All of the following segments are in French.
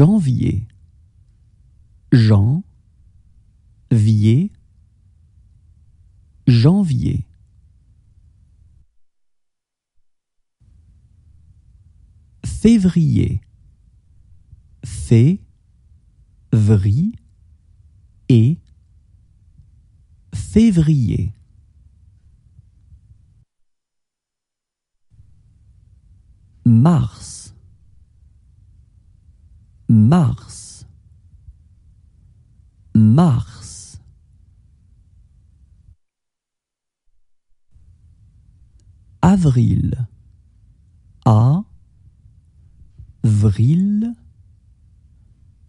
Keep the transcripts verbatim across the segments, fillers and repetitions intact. Janvier. Jean, vier, janvier. Février. Fé, vri, et, février. Mars. Mars. Mars. Avril. A, vril,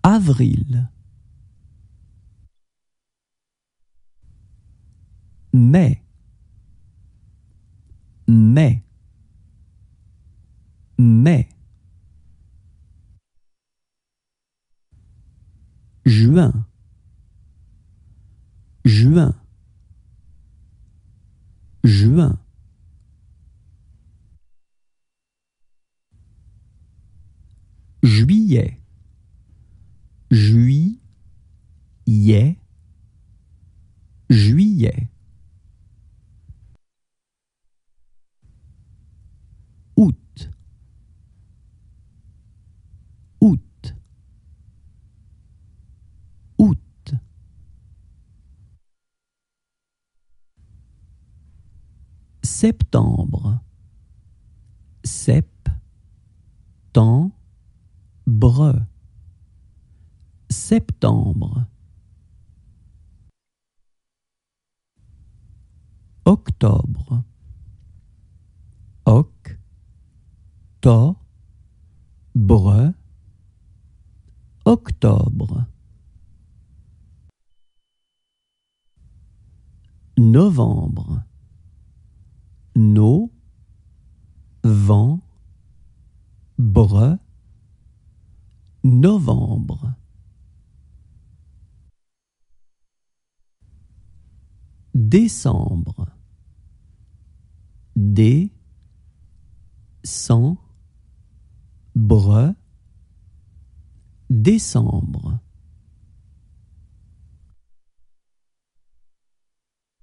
avril. Mai. Mai. Mai. Juin. Juin. Juin. Juillet. Juillet. Juillet. Août. Août. Août. Septembre. Sep-tembre. Bre. Septembre. Octobre. Oc. To. Bre. Octobre. Novembre. No. Vent. Bre. Novembre. Décembre. Dé. Cent. Bre. Décembre.